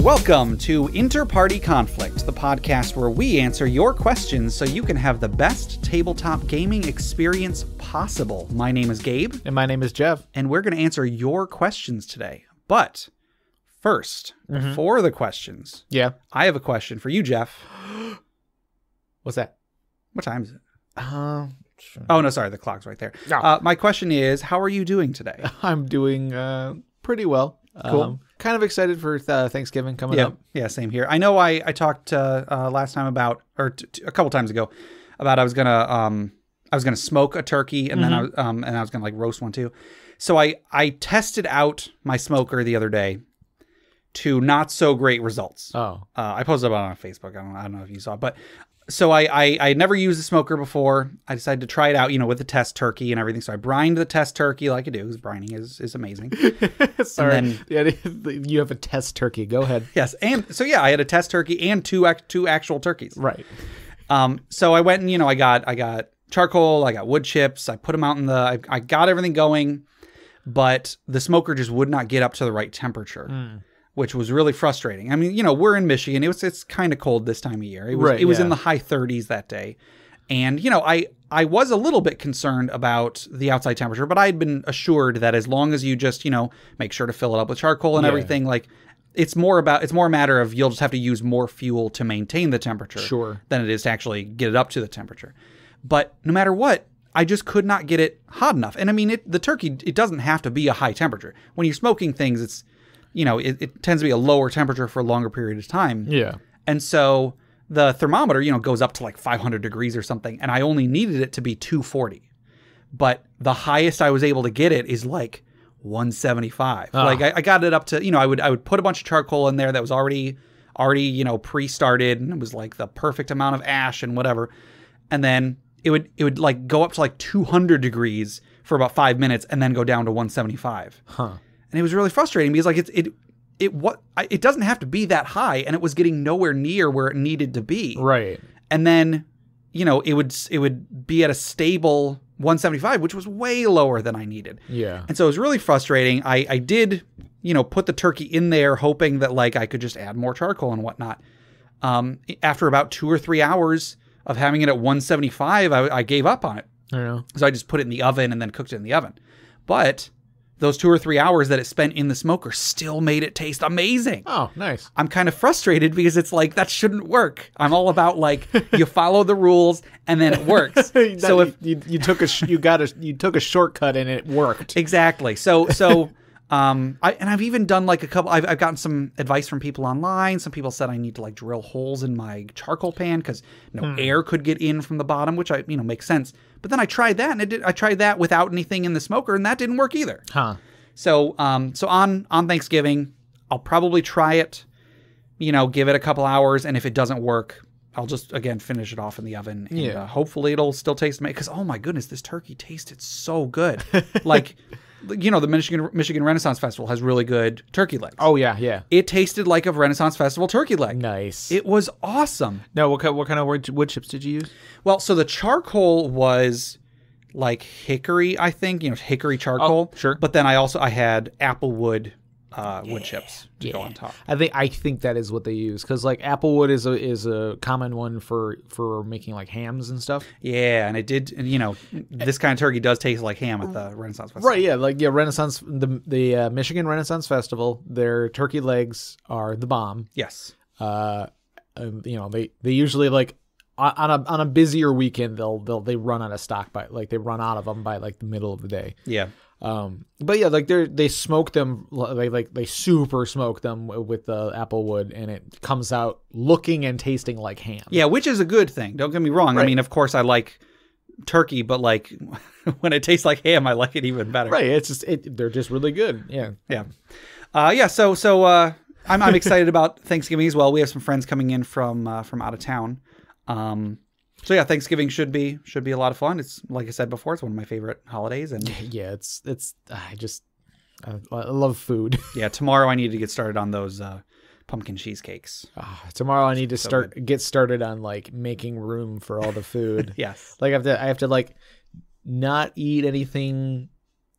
Welcome to Interparty Conflict, the podcast where we answer your questions so you can have the best tabletop gaming experience possible. My name is Gabe. And my name is Jeff. And we're going to answer your questions today. But first, before the questions, I have a question for you, Jeff. What's that? What time is it? Oh, no, sorry. The clock's right there. No. My question is, how are you doing today? I'm doing pretty well. Cool. Kind of excited for Thanksgiving coming up. Yeah, same here. I know I talked last time about, or a couple times ago, about I was gonna smoke a turkey and then I was gonna like roast one too. So I tested out my smoker the other day to not so great results. Oh, I posted about it on Facebook. I don't know if you saw it, but so I never used a smoker before. I decided to try it out, you know, with the test turkey and everything. So I brined the test turkey like I do, because brining is amazing. Sorry. And then, you have a test turkey. Go ahead. Yes. And so, yeah, I had a test turkey and two actual turkeys. Right. So I went and, you know, I got charcoal, I got wood chips. I put them out in the, I got everything going, but the smoker just would not get up to the right temperature. Mm. Which was really frustrating. I mean, you know, we're in Michigan. It's kind of cold this time of year. It was in the high 30s that day. And, you know, I was a little bit concerned about the outside temperature, but I had been assured that as long as you just, you know, make sure to fill it up with charcoal and everything, like it's more a matter of you'll just have to use more fuel to maintain the temperature than it is to actually get it up to the temperature. But no matter what, I just could not get it hot enough. And I mean, the turkey, it doesn't have to be a high temperature. When you're smoking things, it's, you know, it tends to be a lower temperature for a longer period of time. Yeah. And so the thermometer, you know, goes up to like 500 degrees or something. And I only needed it to be 240. But the highest I was able to get it is like 175. Oh. Like I got it up to, you know, I would put a bunch of charcoal in there that was already, you know, pre-started. And it was like the perfect amount of ash and whatever. And then it would like go up to like 200 degrees for about 5 minutes and then go down to 175. Huh. And it was really frustrating because, like, it doesn't have to be that high, and it was getting nowhere near where it needed to be. Right. And then, you know, it would be at a stable 175, which was way lower than I needed. Yeah. And so it was really frustrating. I did, you know, put the turkey in there, hoping that like I could just add more charcoal and whatnot. After about 2 or 3 hours of having it at 175, I gave up on it. I know. So I just put it in the oven and then cooked it in the oven, but those 2 or 3 hours that it spent in the smoker still made it taste amazing. Oh, nice. I'm kind of frustrated because it's like, that shouldn't work. I'm all about like, you follow the rules and then it works. So if you took a shortcut and it worked. Exactly. So I've even done like a couple, I've gotten some advice from people online. Some people said I need to like drill holes in my charcoal pan because air could get in from the bottom, which I, you know, makes sense. But then I tried that, and I tried that without anything in the smoker, and that didn't work either. Huh. So on Thanksgiving, I'll probably try it, you know, give it a couple hours, and if it doesn't work, I'll just, again, finish it off in the oven. And, hopefully it'll still taste amazing. Because, oh my goodness, this turkey tasted so good. Like, you know, the Michigan Renaissance Festival has really good turkey legs. Oh, yeah, yeah. It tasted like a Renaissance Festival turkey leg. Nice. It was awesome. Now, what kind of wood chips did you use? Well, so the charcoal was like hickory, I think. You know, hickory charcoal. Oh, sure. But then I had applewood wood chips to go on top. I think that is what they use, because like applewood is a common one for making like hams and stuff. Yeah, and it did. And, you know, this kind of turkey does taste like ham at the Renaissance Festival. Right. Yeah. Like Renaissance, the Michigan Renaissance Festival. Their turkey legs are the bomb. Yes. You know, they usually like on a busier weekend they run out of stock by like they run out of them by like the middle of the day. Yeah. But yeah, like they smoke them, like they super smoke them with the applewood, and it comes out looking and tasting like ham. Yeah, which is a good thing. Don't get me wrong. Right. I mean, of course, I like turkey, but like when it tastes like ham, I like it even better. Right. It's just they're just really good. Yeah. Yeah. Yeah. So I'm excited about Thanksgiving as well. We have some friends coming in from out of town. So yeah, Thanksgiving should be a lot of fun. It's like I said before, it's one of my favorite holidays, and yeah, I love food. Yeah, tomorrow I need to get started on those pumpkin cheesecakes. Oh, tomorrow I need to get started on like making room for all the food. Yes, like I have to like not eat anything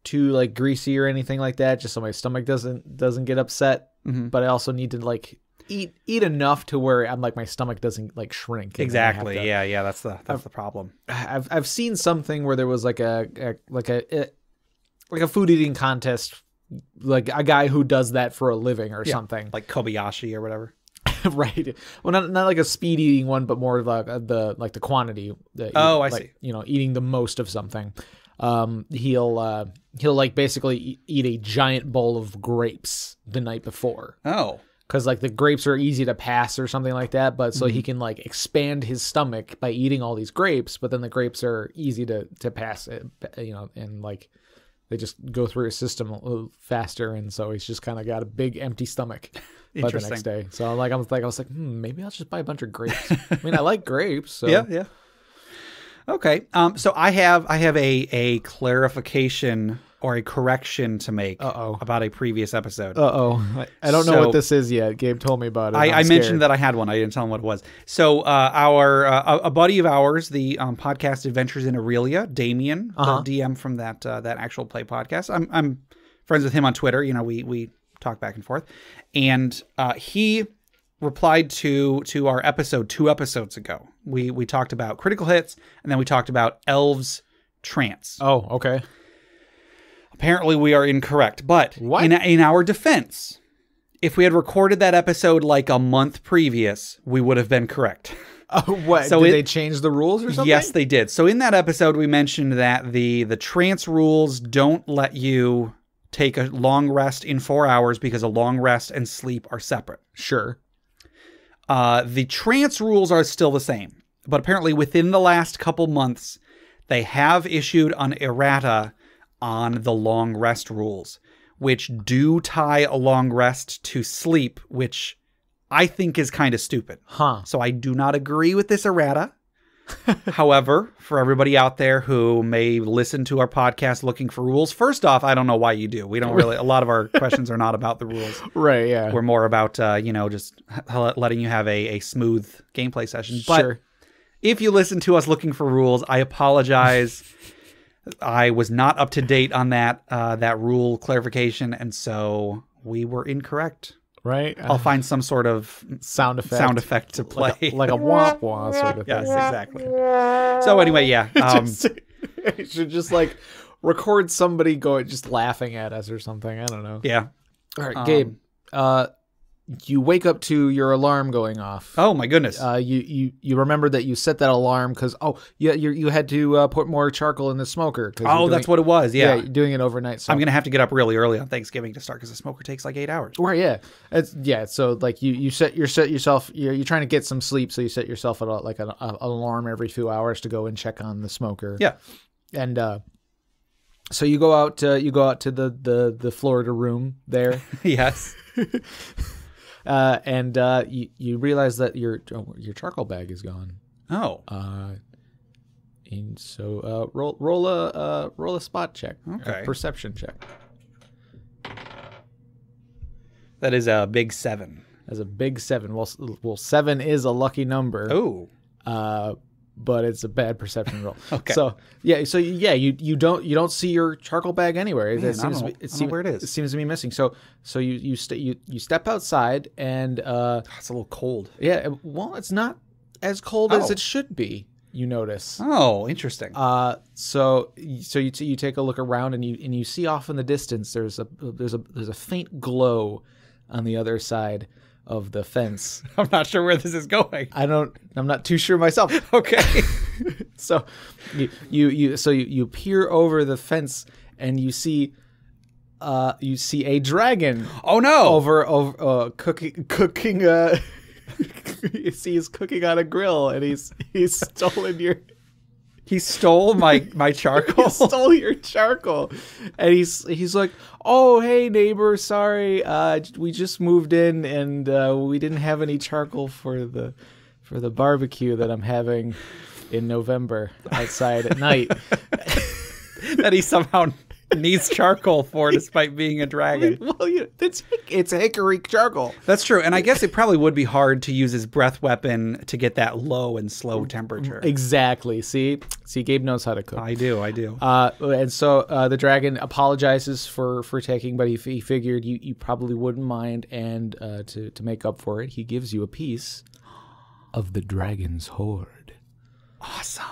too like greasy or anything like that, just so my stomach doesn't get upset. Mm-hmm. But I also need to like eat enough to where I'm like my stomach doesn't like shrink. Exactly. To, yeah. That's the problem. I've seen something where there was like a food eating contest, like a guy who does that for a living or something, like Kobayashi or whatever. Right. Well, not like a speed eating one, but more like the quantity. Oh, I see. You know, eating the most of something. He'll like basically eat a giant bowl of grapes the night before. Oh. Because like the grapes are easy to pass or something like that, but so he can like expand his stomach by eating all these grapes. But then the grapes are easy to pass, you know, and like they just go through his system a little faster, and so he's just kind of got a big empty stomach by the next day. So like I was like, maybe I'll just buy a bunch of grapes. I mean, I like grapes. So. Yeah. Okay. So I have a clarification or a correction to make about a previous episode. I don't know what this is yet. Gabe told me about it. I mentioned that I had one. I didn't tell him what it was. So a buddy of ours, the podcast Adventures in Aurelia, Damian, the DM from that actual play podcast. I'm friends with him on Twitter. You know, we talk back and forth, and he replied to our episode 2 episodes ago. We talked about critical hits, and then we talked about elves trance. Oh, okay. Apparently we are incorrect, but in our defense, if we had recorded that episode like a month previous, we would have been correct. Oh, what? So did they change the rules or something? Yes, they did. So in that episode, we mentioned that the trance rules don't let you take a long rest in 4 hours because a long rest and sleep are separate. Sure. The trance rules are still the same, but apparently within the last couple months, they have issued an errata on the long rest rules, which do tie a long rest to sleep, which I think is kind of stupid. Huh. So I do not agree with this errata. However, for everybody out there who may listen to our podcast looking for rules, first off, I don't know why you do. We don't really, a lot of our questions are not about the rules. Right, yeah. We're more about, you know, just letting you have a smooth gameplay session. Sure. But if you listen to us looking for rules, I apologize. I was not up to date on that rule clarification, and so we were incorrect. Right. I'll find some sort of sound effect to play, like a womp womp sort of thing. Yes, exactly. So anyway, yeah, you should just like record somebody going just laughing at us or something. I don't know. Yeah. All right, Gabe. You wake up to your alarm going off. Oh my goodness! You remember that you set that alarm because you had to put more charcoal in the smoker. That's what it was. Yeah, you're doing it overnight. So I'm gonna have to get up really early on Thanksgiving to start because the smoker takes like 8 hours. Right? Yeah. So like you set yourself. You're trying to get some sleep, so you set yourself an alarm every few hours to go and check on the smoker. Yeah. And so you go out. You go out to the Florida room there. Yes. And you realize that your charcoal bag is gone. Oh. And so roll a spot check. Okay. A perception check. That is a big 7. That's a big 7. Well, 7 is a lucky number. Oh. But it's a bad perception roll. Okay. So you don't see your charcoal bag anywhere. Man, I don't know where it is. It seems to be missing. So you step outside and it's a little cold. Yeah. Well, it's not as cold as it should be. You notice. Oh, interesting. So you take a look around and you see off in the distance there's a faint glow on the other side of the fence. I'm not sure where this is going. I'm not too sure myself. Okay. So you peer over the fence and you see a dragon. Oh no. Over cooking he's cooking on a grill and he's stolen your He stole my charcoal. He stole your charcoal, and he's like, "Oh, hey neighbor, sorry, we just moved in and we didn't have any charcoal for the barbecue that I'm having in November outside at night." That he somehow needs charcoal for despite being a dragon. Well, it's hickory charcoal. That's true. And I guess it probably would be hard to use his breath weapon to get that low and slow temperature. Exactly. See, Gabe knows how to cook. I do. And so the dragon apologizes for taking, but he figured you probably wouldn't mind. And to make up for it, he gives you a piece of the dragon's hoard. Awesome.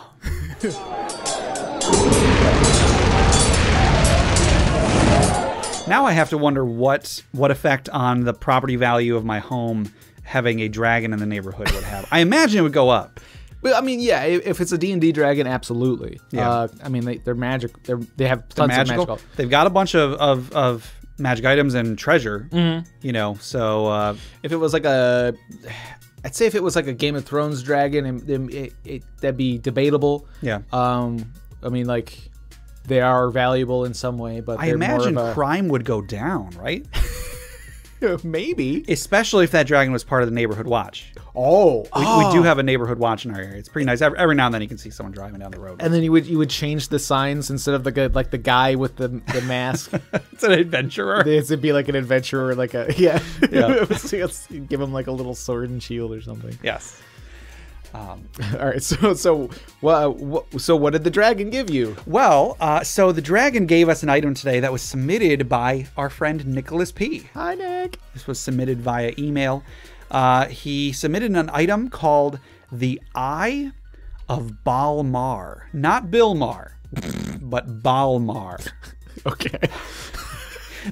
Now I have to wonder what effect on the property value of my home having a dragon in the neighborhood would have. I imagine it would go up. Well, I mean, yeah, if it's a D&D dragon, absolutely. Yeah. I mean, they're magic. They have tons of magical. They've got a bunch of magic items and treasure. Mm-hmm. You know, so if it was like a, I'd say if it was like a Game of Thrones dragon, that'd be debatable. Yeah. I mean, like, they are valuable in some way, but I imagine crime would go down, right? Maybe. Especially if that dragon was part of the neighborhood watch. Oh. We do have a neighborhood watch in our area. It's pretty nice. Every now and then you can see someone driving down the road. And then you would change the signs instead of the guy with the mask. It's an adventurer. It'd be like an adventurer, like a, yeah. You'd give him like a little sword and shield or something. Yes. All right, so what did the dragon give you? Well, so the dragon gave us an item today that was submitted by our friend Nicholas P. Hi, Nick. This was submitted via email. He submitted an item called the Eye of Balmar. Not Bilmar, but Balmar. Okay.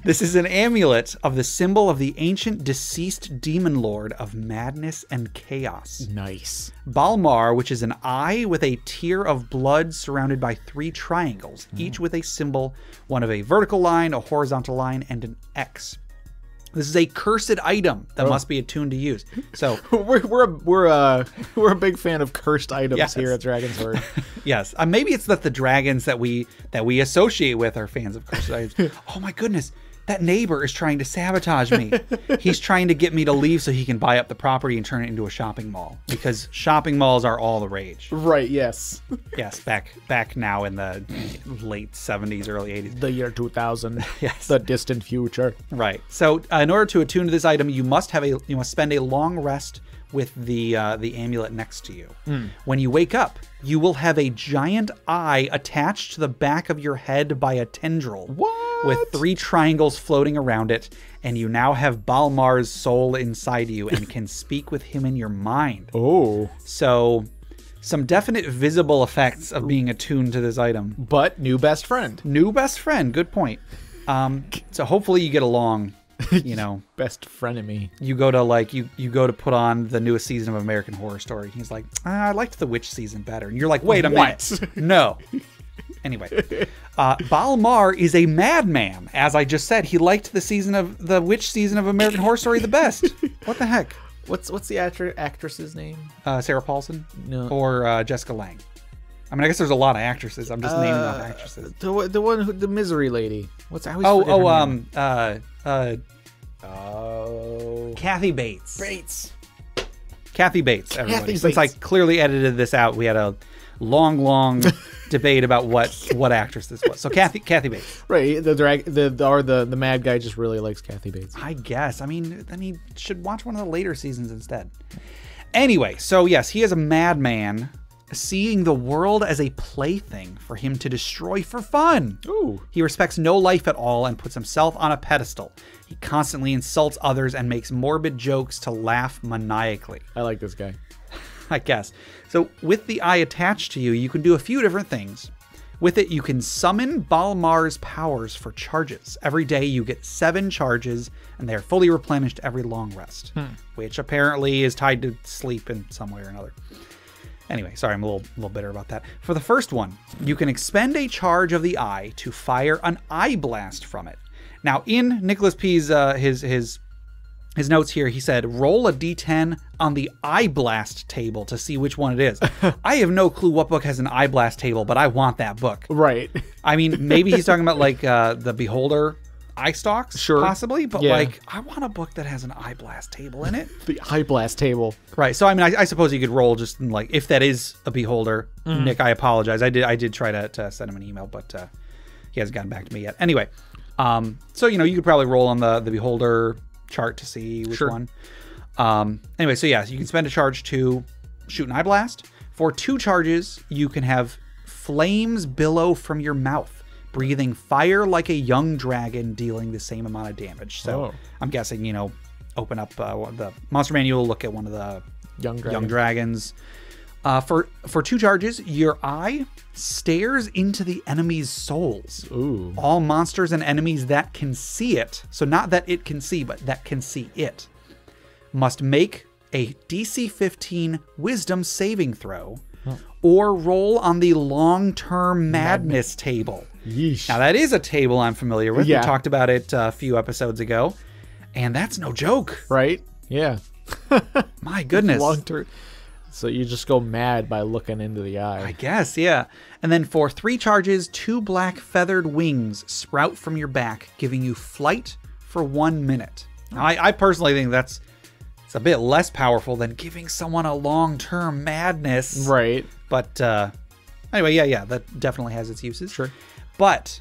This is an amulet of the symbol of the ancient deceased demon lord of madness and chaos. Nice. Balmar, which is an eye with a tear of blood surrounded by three triangles, each with a symbol, one of a vertical line, a horizontal line, and an X. This is a cursed item that must be attuned to use. So we're a big fan of cursed items here at Dragon's Word. Yes, maybe it's that the dragons that we associate with are fans of cursed items. Oh my goodness, that neighbor is trying to sabotage me. He's trying to get me to leave so he can buy up the property and turn it into a shopping mall, because shopping malls are all the rage. Right? Yes. Yes. Back now in the late 70s, early 80s. The year 2000. Yes. The distant future. Right. So in order to attune to this item, you must spend a long rest with the amulet next to you. When you wake up, you will have a giant eye attached to the back of your head by a tendril. What? With three triangles floating around it, and you now have Balmar's soul inside you and can speak with him in your mind. Oh. So some definite visible effects of being attuned to this item. But new best friend. New best friend, good point. So hopefully you get along. You know, best frenemy. You go to you go to put on the newest season of American Horror Story. He's like, I liked the witch season better. And you're like, wait a minute, no. Anyway, Balmar is a madman. As I just said, he liked the witch season of American Horror Story the best. What the heck? What's the actress's name? Sarah Paulson. No. Or Jessica Lange. I mean, I guess there's a lot of actresses. I'm just naming off actresses. The one who, the misery lady. What's that? Kathy Bates. Kathy Bates, everybody. Kathy Bates. Since I clearly edited this out, we had a long debate about what actress this was. So Kathy Bates. Right. The mad guy just really likes Kathy Bates. I guess. I mean, then he should watch one of the later seasons instead. Anyway, so yes, he is a madman, seeing the world as a plaything for him to destroy for fun. Ooh. He respects no life at all and puts himself on a pedestal. He constantly insults others and makes morbid jokes to laugh maniacally. I like this guy. I guess. So with the eye attached to you, you can do a few different things. With it, you can summon Balmar's powers for charges. Every day you get 7 charges, and they are fully replenished every long rest, which apparently is tied to sleep in some way or another. Anyway, sorry, I'm a little bitter about that. For the first one, you can expend a charge of the eye to fire an eye blast from it. Now, in Nicholas P's his notes here, he said, roll a d10 on the eye blast table to see which one it is. I have no clue what book has an eye blast table, but I want that book. Right. I mean, maybe he's talking about like the Beholder eye stalks, sure, possibly, but like, I want a book that has an eye blast table in it. The eye blast table, right? So I mean, I suppose you could roll just in, like, if that is a Beholder. Nick, I apologize. I did try to send him an email, but He hasn't gotten back to me yet. Anyway, so, you know, you could probably roll on the Beholder chart to see which one. Anyway, so yeah, you can spend a charge to shoot an eye blast. For 2 charges, you can have flames billow from your mouth, breathing fire like a young dragon, dealing the same amount of damage. So I'm guessing, you know, open up the monster manual, look at one of the young dragons. For 2 charges, your eye stares into the enemy's souls. Ooh. All monsters and enemies that can see it, so not that it can see, but that can see it, must make a DC 15 Wisdom saving throw or roll on the long-term madness table. Yeesh. Now, that is a table I'm familiar with. Yeah. We talked about it a few episodes ago, and that's no joke. Right? Yeah. My goodness. Long-term. So you just go mad by looking into the eye. I guess, yeah. And then for 3 charges, 2 black feathered wings sprout from your back, giving you flight for 1 minute. Now, I personally think that's a bit less powerful than giving someone a long-term madness. Right. But anyway, yeah, that definitely has its uses. Sure. But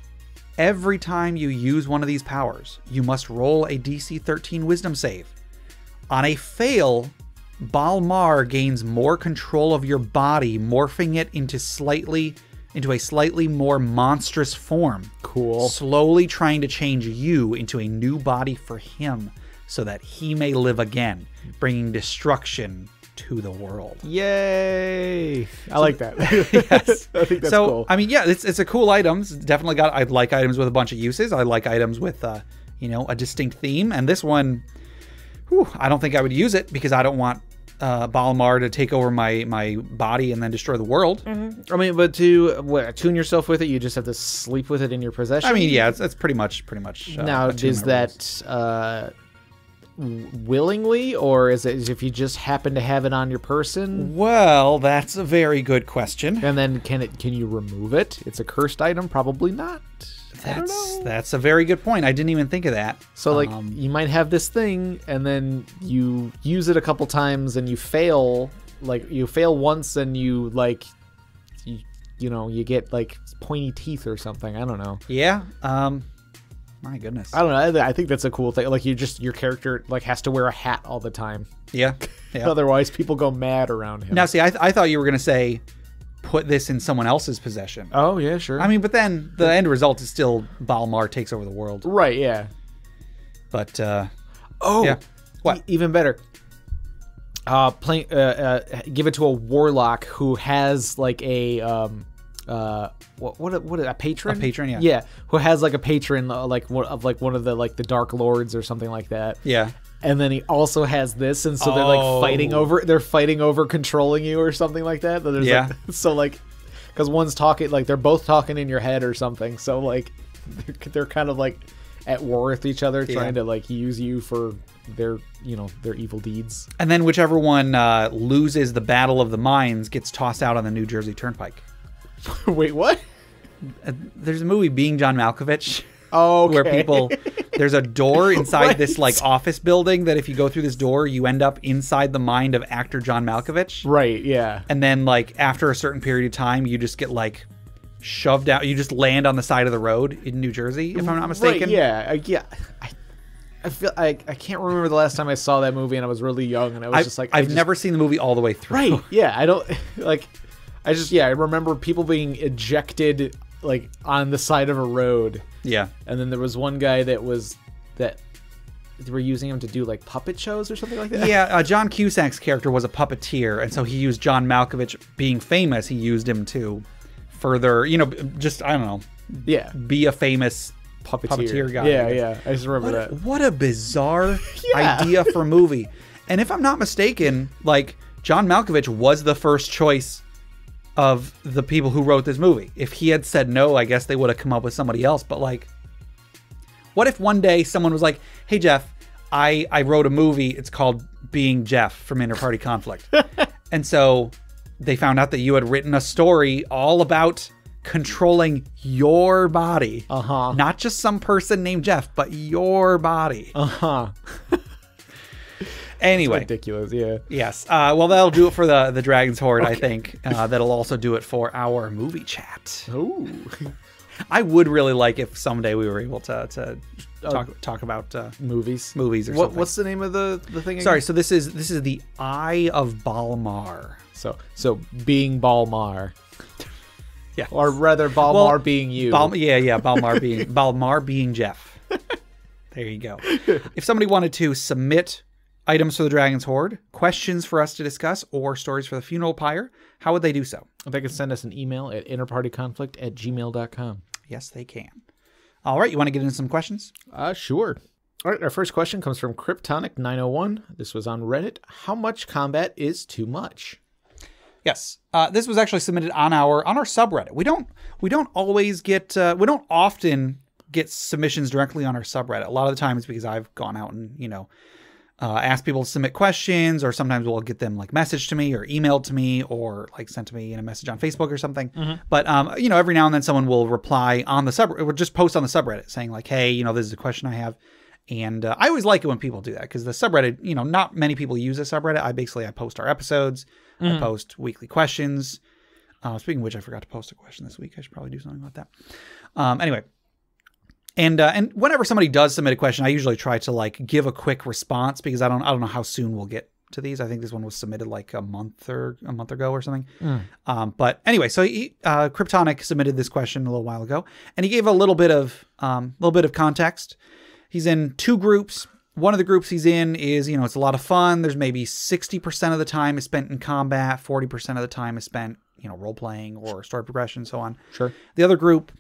every time you use one of these powers, you must roll a DC 13 Wisdom save. On a fail, Balmar gains more control of your body, morphing it into a slightly more monstrous form. Cool. Slowly trying to change you into a new body for him, so that he may live again, bringing destruction to the world. Yay! I like that. Yes. I think that's cool. I mean, yeah, it's a cool item. It's definitely got, I like items with a bunch of uses. I like items with, you know, a distinct theme. And this one, whew, I don't think I would use it because I don't want Balmar to take over my body and then destroy the world. I mean, but to attune yourself with it, you just have to sleep with it in your possession. I mean, yeah, it's pretty much. Now, is that willingly, or is it if you just happen to have it on your person? Well, that's a very good question. And then can you remove it? It's a cursed item, probably not. That's a very good point. I didn't even think of that. So like you might have this thing and then you use it a couple times and you fail, like you fail once and you like you know, you get like pointy teeth or something. I don't know. Yeah. My goodness. I don't know. I think that's a cool thing. Like you just, your character like has to wear a hat all the time. Yeah. Otherwise people go mad around him. Now see, I thought you were going to say put this in someone else's possession. Oh yeah, sure. I mean, but then the end result is still Balmar takes over the world. Right. Yeah. But, what? Even better. Give it to a warlock who has like a, what a patron? A patron, yeah. Yeah, who has like a patron like one of the like the Dark Lords or something like that. Yeah. And then he also has this, and so they're like fighting over controlling you or something like that. There's like, so like, because one's talking, like they're both talking in your head or something. So like, they're kind of like at war with each other, trying to like use you for their, you know, their evil deeds. And then whichever one loses the Battle of the Mines gets tossed out on the New Jersey Turnpike. Wait, what? There's a movie, Being John Malkovich, where people, there's a door inside this like office building that if you go through this door, you end up inside the mind of actor John Malkovich. Right, yeah. And then like after a certain period of time, you just get like shoved out. You just land on the side of the road in New Jersey, if I'm not mistaken. Right, yeah, I feel I can't remember the last time I saw that movie, and I was really young, and I was just like, I've never seen the movie all the way through. Right, yeah, I don't like. I remember people being ejected like on the side of a road. Yeah. And then there was one guy that they were using him to do like puppet shows or something like that. Yeah. John Cusack's character was a puppeteer. And so he used John Malkovich being famous. He used him to further, you know, just, I don't know. Yeah. Be a famous puppeteer guy. Yeah. Yeah. I just remember that. What a bizarre idea for a movie. And if I'm not mistaken, like John Malkovich was the first choice of the people who wrote this movie. If he had said no, I guess they would have come up with somebody else. But like, what if one day someone was like, hey Jeff, I wrote a movie, it's called Being Jeff from Interparty Conflict. And so they found out that you had written a story all about controlling your body. Uh-huh. Not just some person named Jeff, but your body. Uh-huh. Anyway, that's ridiculous, yeah. Yes. Well, that'll do it for the Dragon's Horde, I think. That'll also do it for our movie chat. Oh. I would really like if someday we were able to talk about movies or something. What's the name of the thing again? Sorry, so this is the Eye of Balmar. So being Balmar. Yeah. Or rather Balmar being you. Balmar being Balmar being Jeff. There you go. If somebody wanted to submit items for the Dragon's Horde, questions for us to discuss, or stories for the funeral pyre, how would they do so? They can send us an email at interpartyconflict@gmail.com. Yes, they can. All right, you want to get into some questions? Sure. All right, our first question comes from Kryptonic901. This was on Reddit. How much combat is too much? Yes, this was actually submitted on our subreddit. We don't always get we don't often get submissions directly on our subreddit. A lot of the time it's because I've gone out and ask people to submit questions, or sometimes we'll get them like messaged to me or emailed to me or like sent to me in a message on Facebook or something. Mm-hmm. But, every now and then someone will reply on the subreddit, or just post on the subreddit saying like, hey, this is a question I have. And I always like it when people do that, because the subreddit, not many people use a subreddit. I post our episodes. Mm-hmm. I post weekly questions. Speaking of which, I forgot to post a question this week. I should probably do something about that. Anyway. And whenever somebody does submit a question, I usually try to like give a quick response, because I don't know how soon we'll get to these. I think this one was submitted like a month ago or something. Mm. But anyway, so Kryptonic submitted this question a little while ago, and he gave a little bit of context. He's in two groups. One of the groups he's in is, it's a lot of fun. There's maybe 60% of the time is spent in combat, 40% of the time is spent, role playing or story progression, so on. Sure. The other group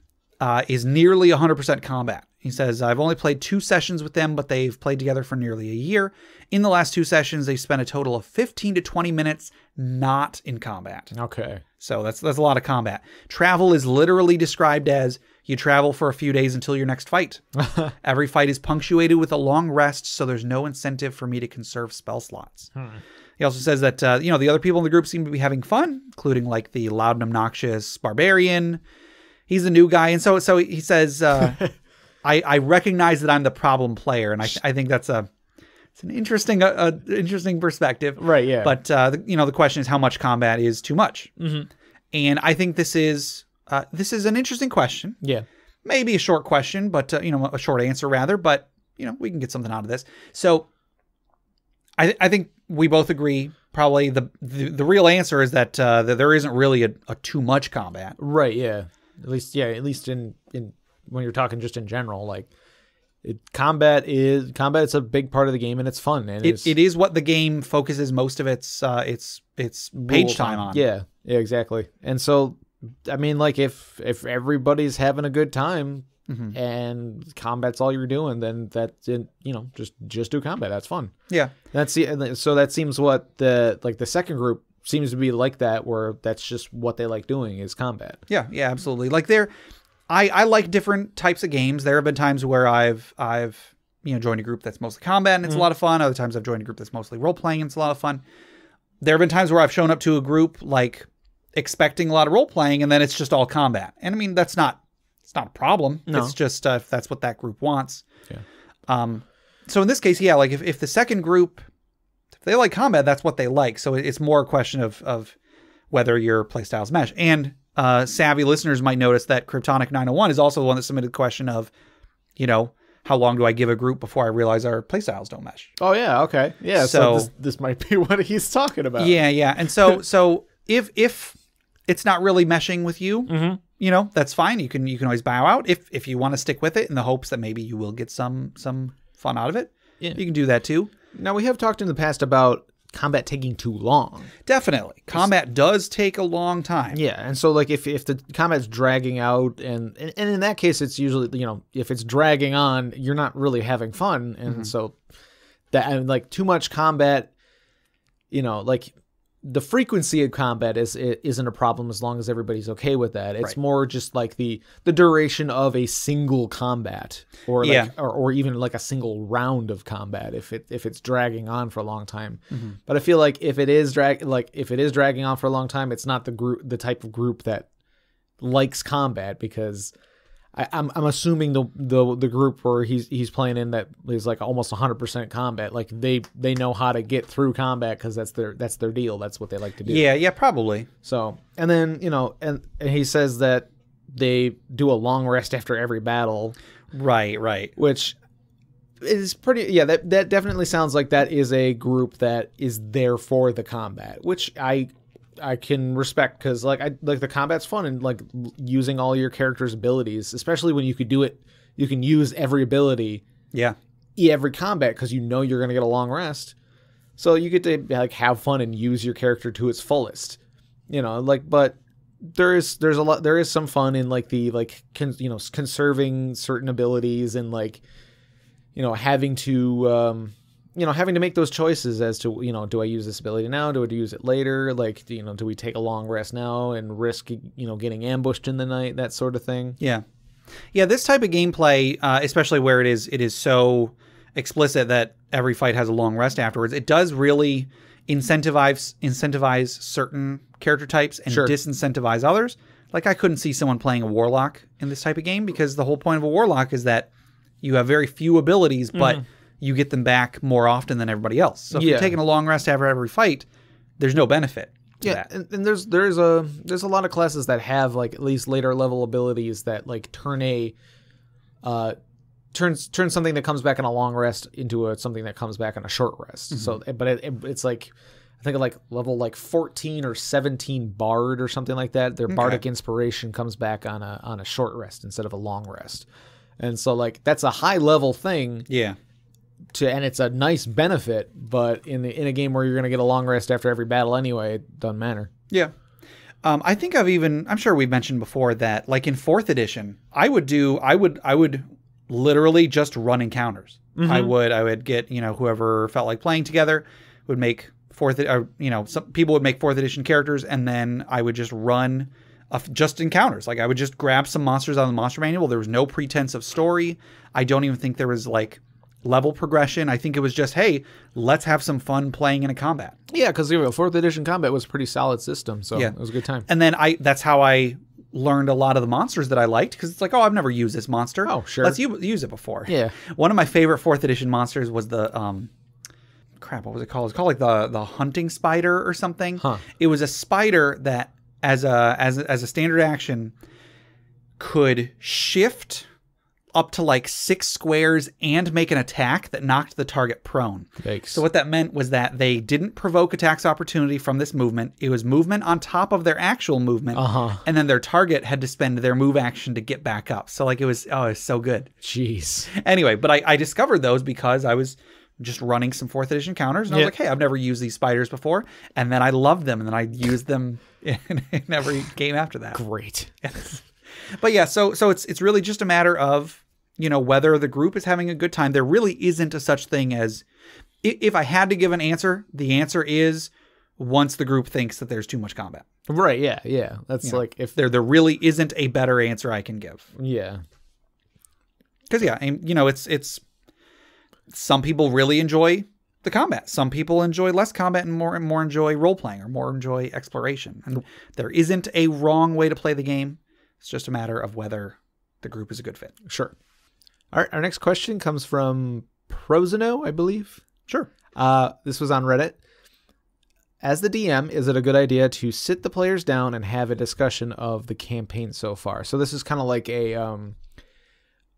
is nearly 100% combat. He says, I've only played 2 sessions with them, but they've played together for nearly a year. In the last 2 sessions, they spent a total of 15 to 20 minutes not in combat. Okay. So that's a lot of combat. Travel is literally described as you travel for a few days until your next fight. Every fight is punctuated with a long rest, so there's no incentive for me to conserve spell slots. Hmm. He also says that, the other people in the group seem to be having fun, including like the loud and obnoxious barbarian. He's a new guy, and so he says, "I recognize that I'm the problem player, and I think that's an interesting interesting perspective, right? Yeah. But the question is, how much combat is too much? Mm-hmm. And I think this is an interesting question. Yeah, maybe a short question, but a short answer rather. But we can get something out of this. So I think we both agree. Probably the real answer is that there isn't really a too much combat, right? Yeah. At least in when you're talking just in general, like combat is a big part of the game, and it's fun, and it is what the game focuses most of its page time on. Yeah, exactly. And so I mean, like if everybody's having a good time, mm-hmm. and combat's all you're doing, then that's it, just do combat. That's fun. Yeah. So that seems what the second group seems to be like, that where that's just what they like doing is combat. Yeah, absolutely. Like I like different types of games. There have been times where I've joined a group that's mostly combat and it's mm-hmm. a lot of fun. Other times I've joined a group that's mostly role playing and it's a lot of fun. There have been times where I've shown up to a group like expecting a lot of role playing and then it's just all combat. And I mean, it's not a problem. No. It's just if that's what that group wants. Yeah. So in this case, yeah, like if the second group, they like combat, that's what they like. So it's more a question of whether your playstyles match. And savvy listeners might notice that Kryptonic901 is also the one that submitted the question of, how long do I give a group before I realize our playstyles don't mesh? Oh, yeah. Okay. Yeah. So this might be what he's talking about. Yeah. And so if it's not really meshing with you, mm-hmm. That's fine. You can always bow out if you want to stick with it in the hopes that maybe you will get some fun out of it. Yeah. You can do that too. Now, we have talked in the past about combat taking too long. Definitely. Combat does take a long time. Yeah. And so, like, if the combat's dragging out, and in that case, it's usually, if it's dragging on, you're not really having fun. And mm-hmm. so, too much combat, the frequency of combat isn't a problem as long as everybody's okay with that. It's right. More just like the duration of a single combat, or or even like a single round of combat if it's dragging on for a long time. Mm-hmm. But I feel like if it is dragging on for a long time, it's not the type of group that likes combat, because I'm assuming the group where he's playing in that is like almost 100% combat. Like they know how to get through combat because that's their deal. That's what they like to do. Yeah, probably. So and then and he says that they do a long rest after every battle. Right, right. Which is pretty, yeah, that definitely sounds like that is a group that is there for the combat, which I can respect, because like the combat's fun, and like using all your character's abilities, especially when you could do it, you can use every ability. Yeah. Every combat, because you know you're going to get a long rest. So you get to like have fun and use your character to its fullest, you know, like, but there is some fun in like the, like, conserving certain abilities, and like, you know, having to, you know, having to make those choices as to, you know, do I use this ability now? Do I use it later? Like, you know, do we take a long rest now and risk, you know, getting ambushed in the night, that sort of thing. Yeah. Yeah. This type of gameplay, especially where it is so explicit that every fight has a long rest afterwards, it does really incentivize certain character types and sure. disincentivize others. Like, I couldn't see someone playing a warlock in this type of game, because the whole point of a warlock is that you have very few abilities, but you get them back more often than everybody else. So if you're taking a long rest after every fight, there's no benefit to that. And there's a lot of classes that have like at least later level abilities that like turn a turns something that comes back in a long rest into something that comes back in a short rest. So, but it's like, I think like level like 14 or 17 bard or something like that. Their bardic inspiration comes back on a short rest instead of a long rest. And so like, that's a high level thing. Yeah. And it's a nice benefit, but in a game where you're going to get a long rest after every battle anyway, it doesn't matter. Yeah. I think I'm sure we've mentioned before that like in 4th edition, I would literally just run encounters. I would get, you know, whoever felt like playing together would make some people would make 4th edition characters, and then I would just run just encounters. Like, I would just grab some monsters out of the monster manual. There was no pretense of story. I don't even think there was like level progression. I think it was just, hey, let's have some fun playing in a combat. Yeah, because 4th edition combat was a pretty solid system, so it was a good time. And then that's how I learned a lot of the monsters that I liked, because it's like, oh, I've never used this monster. Oh, sure. Let's use it before. Yeah. One of my favorite 4th edition monsters was the, crap, what was it called? It was called like the hunting spider or something. Huh. It was a spider that as a standard action could shift up to like 6 squares and make an attack that knocked the target prone. Yikes. So what that meant was that they didn't provoke attacks opportunity from this movement. It was movement on top of their actual movement. And then their target had to spend their move action to get back up. So like, it was so good. Jeez. Anyway, but I discovered those because I was just running some 4th edition counters, and I was like, hey, I've never used these spiders before. And then I loved them, and then I used them in every game after that. Great. But yeah, so it's really just a matter of, you know, whether the group is having a good time. There really isn't a such thing as, if I had to give an answer, the answer is once the group thinks that there's too much combat. Right. Yeah. Yeah. That's like, if there really isn't a better answer I can give. Yeah. Cause yeah, and you know, it's some people really enjoy the combat. Some people enjoy less combat and more enjoy role playing, or more enjoy exploration. And there isn't a wrong way to play the game. It's just a matter of whether the group is a good fit. Sure. All right, our next question comes from Prozano, I believe. Sure. This was on Reddit. As the DM, is it a good idea to sit the players down and have a discussion of the campaign so far? So this is kind of like a,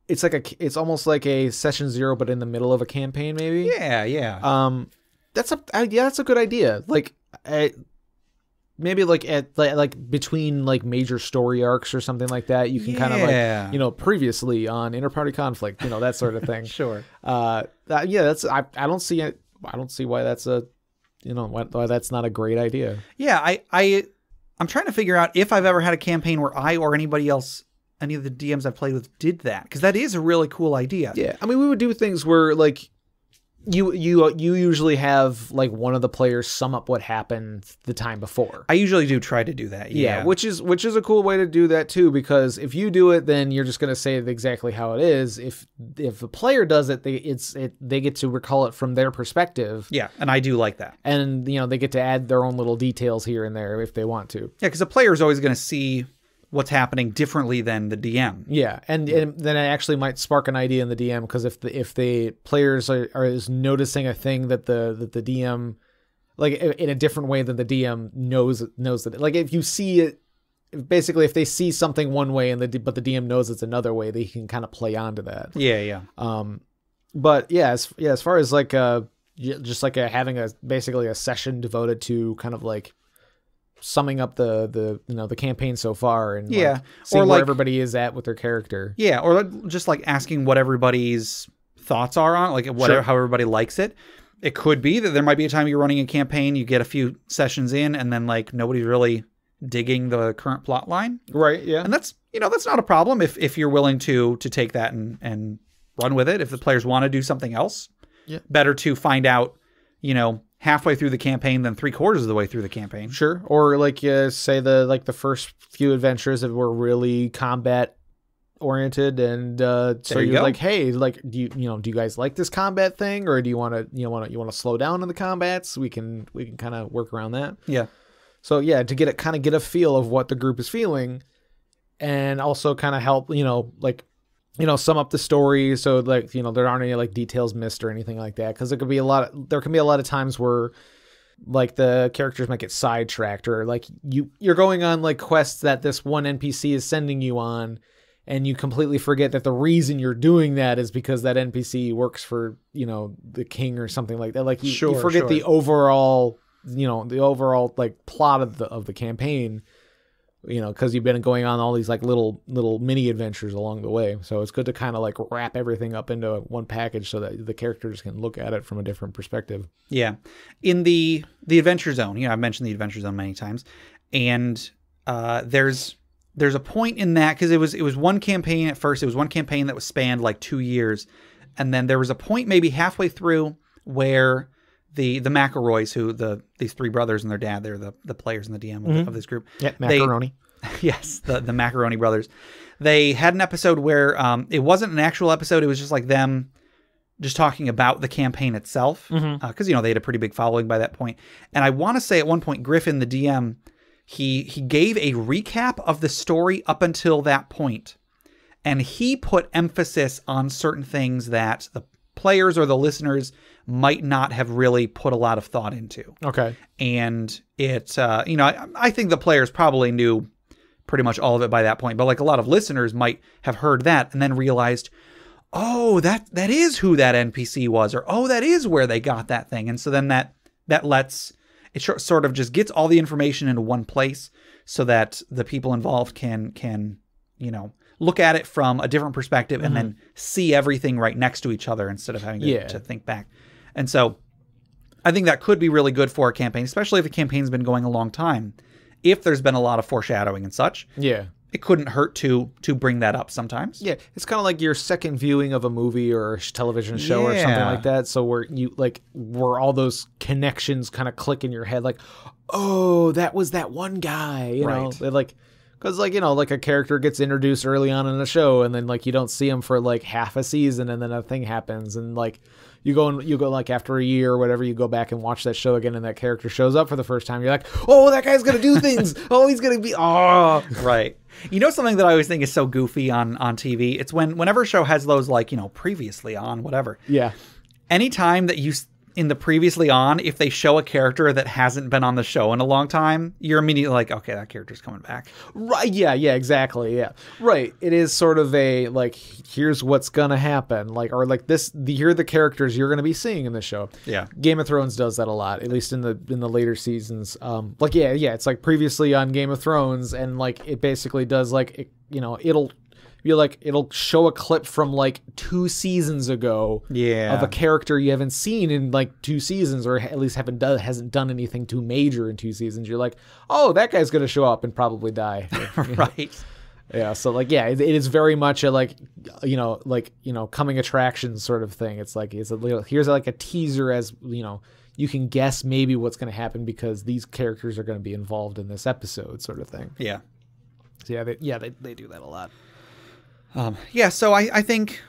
it's almost like a session zero, but in the middle of a campaign, maybe. Yeah, yeah. That's a good idea. Like, maybe like between like major story arcs or something like that, you can kind of like, you know, previously on Interparty Conflict, you know, that sort of thing. Sure. Yeah, that's, I don't see it. I don't see why that's a, you know, why that's not a great idea. Yeah. I'm trying to figure out if I've ever had a campaign where I or anybody else, any of the DMs I've played with, did that. Cause that is a really cool idea. Yeah. I mean, we would do things where like, you usually have like one of the players sum up what happened the time before. I usually do try to do that. Yeah, which is a cool way to do that too, because if you do it, then you're just going to say it exactly how it is. If the player does it, they get to recall it from their perspective. Yeah, and I do like that. And you know, they get to add their own little details here and there if they want to. Yeah, cuz a player is always going to see what's happening differently than the DM. Yeah, and then it actually might spark an idea in the DM, because if the players are noticing a thing that the DM, like in a different way than the DM knows that, like if you see it basically if they see something one way and but the DM knows it's another way, they can kind of play onto that. Yeah, yeah. But yeah, as far as like just like having basically a session devoted to kind of like summing up the you know the campaign so far and yeah, like seeing or where everybody is at with their character. Yeah, or just like asking what everybody's thoughts are on like whatever sure. how everybody likes it. It could be that there might be a time you're running a campaign, you get a few sessions in, and then like nobody's really digging the current plot line. Right. Yeah. And that's you know that's not a problem if you're willing to take that and run with it. If the players want to do something else, yeah. Better to find out you know halfway through the campaign than 3/4 of the way through the campaign. Sure. Or like you say the first few adventures that were really combat oriented and so you're like, hey, like do you guys like this combat thing or do you want to you want to slow down on the combats? We can kind of work around that. Yeah. So yeah, to kind of get a feel of what the group is feeling and also kind of help, sum up the story so like, there aren't any like details missed or anything like that. Cause there can be a lot of times where like the characters might get sidetracked or like you're going on like quests that this one NPC is sending you on and you completely forget that the reason you're doing that is because that NPC works for, the king or something like that. Like you forget the overall, like plot of the campaign. Because you've been going on all these like little mini adventures along the way. So it's good to kind of like wrap everything up into one package so that the characters can look at it from a different perspective. Yeah. In the Adventure Zone, I've mentioned the Adventure Zone many times. And there's a point in that because it was one campaign at first. It was one campaign that was spanned like 2 years. And then there was a point maybe halfway through where the McElroys, who these three brothers and their dad, they're the players and the DM of this group. Yeah, Macaroni. Yes, the Macaroni brothers. They had an episode where it wasn't an actual episode. It was just like them just talking about the campaign itself because, they had a pretty big following by that point. And I want to say at one point, Griffin, the DM, he gave a recap of the story up until that point. And he put emphasis on certain things that the players or the listeners might not have really put a lot of thought into. Okay. And it, I think the players probably knew pretty much all of it by that point, but like a lot of listeners might have heard that and then realized, oh, that is who that NPC was, or, oh, that is where they got that thing. And so then that lets, it sort of just gets all the information into one place so that the people involved can, look at it from a different perspective and then see everything right next to each other instead of having to think back. And so I think that could be really good for a campaign, especially if a campaign's been going a long time. If there's been a lot of foreshadowing and such, yeah, it couldn't hurt to bring that up sometimes. Yeah, it's kind of like your second viewing of a movie or a television show or something like that. So where all those connections kind of click in your head, like, oh, that was that one guy, you know, like. Because, like a character gets introduced early on in the show and then, you don't see him for, half a season and then a thing happens. And, you go after a year or whatever, you go back and watch that show again and that character shows up for the first time. You're like, oh, that guy's going to do things. Oh, he's going to be, oh. Right. You know something that I always think is so goofy on TV? It's whenever a show has those, previously on, whatever. Yeah. Anytime that you... in the previously on, if they show a character that hasn't been on the show in a long time, you're immediately like, okay, that character's coming back. Right. Yeah, exactly. Yeah. Right. It is sort of a, here's what's going to happen. Here are the characters you're going to be seeing in the show. Yeah. Game of Thrones does that a lot, at least in the later seasons. It's like previously on Game of Thrones and it basically does it'll show a clip from 2 seasons ago of a character you haven't seen in 2 seasons or at least hasn't done anything too major in 2 seasons. You're like, oh, that guy's going to show up and probably die. Right. Yeah. So it is very much a coming attraction sort of thing. It's here's a teaser as you can guess maybe what's going to happen because these characters are going to be involved in this episode sort of thing. Yeah. So they do that a lot. So I think